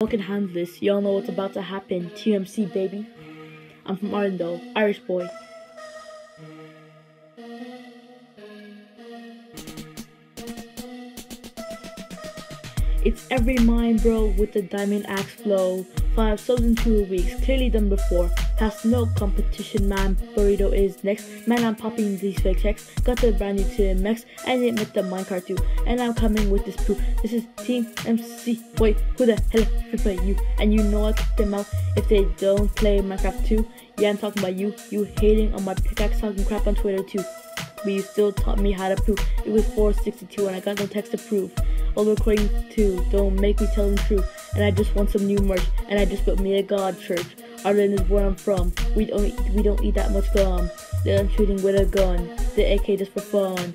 Y'all can handle this. Y'all know what's about to happen. TMC, baby. I'm from Ireland though. Irish boy. It's every mine bro with the diamond axe flow. 5 subs in 2 weeks, clearly done before. Past no competition, man. Burrito is next. Man, I'm popping these fake checks. Got the brand new TMX and it met the minecart too. And I'm coming with this proof. This is Team MC. Wait, who the hell should play you? And you know I kick them out if they don't play Minecraft too. Yeah, I'm talking about you. You hating on my pickaxe, talking crap on Twitter too. But you still taught me how to prove. It was 462 and I got no text to prove. All recording too. Don't make me tell the truth. And I just want some new merch. And I just put me a god church. Ireland is where I'm from. We don't eat that much gum. Then I'm shooting with a gun. The AK just for fun.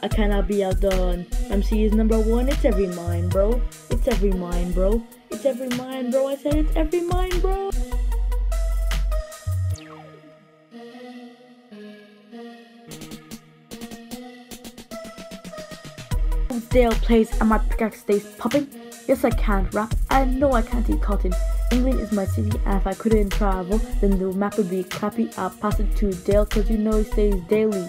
I cannot be outdone. MC is #1. It's every mine, bro. It's every mine, bro. It's every mine, bro. I said it's every mine, bro. Dale plays and my pickaxe stays popping. Yes, I can't rap. I know I can't eat cotton. England is my city, and if I couldn't travel, then the map would be crappy. I'll pass it to Dale, cause you know he stays daily.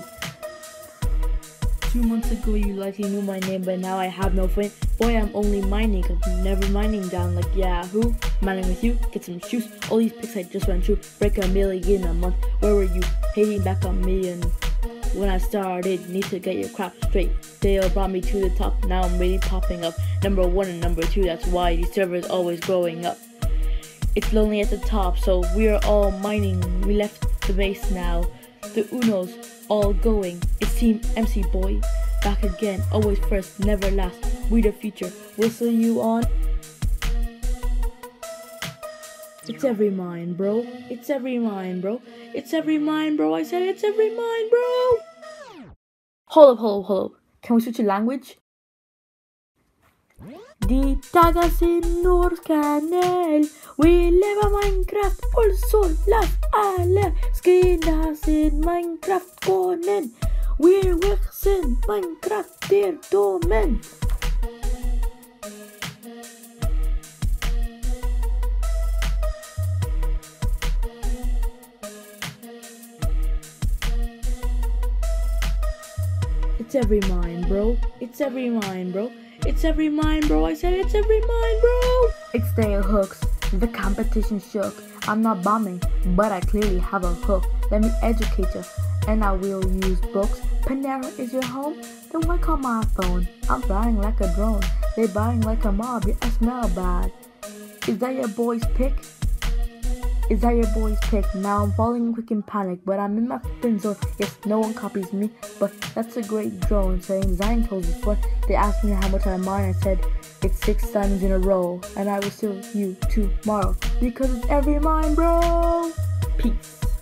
2 months ago, you likely knew my name, but now I have no friend. Boy, I'm only mining, I'm never mining down like Yahoo. Mining with you, get some shoes. All these picks I just went through. Break $1 million a month. Where were you? Hating back on me and when I started, need to get your crap straight. Dale brought me to the top, now I'm really popping up. #1 and #2, that's why the server is always growing up. It's lonely at the top, so we're all mining. We left the base now. The Uno's all going. It's Team MC boy. Back again, always first, never last. We're the future. We'll see you on. It's every mine, bro. It's every mine, bro. It's every mine, bro. I said it's every mine, bro. Hold up. Can we switch to language? Di tagas en North Canal. We live a Minecraft. Also, las alas esquinas en Minecraft ponen. We're works in Minecraft, their domain. It's every mine, bro. It's every mine, bro. It's every mine, bro. I said it's every mine, bro. It's Dale hooks. The competition shook. I'm not bombing, but I clearly have a hook. Let me educate you, and I will use books. Panera is your home? Then why call my phone? I'm buying like a drone. They buying like a mob. Yeah, I smell bad. Is that your boy's pick? Is that your boy's pick? Now I'm falling quick in panic, but I'm in my flipping zone. Yes, no one copies me, but that's a great drone. Saying Zion told us what they asked me how much I mine. I said it's 6 times in a row, and I will steal you tomorrow because it's every mine, bro. Peace.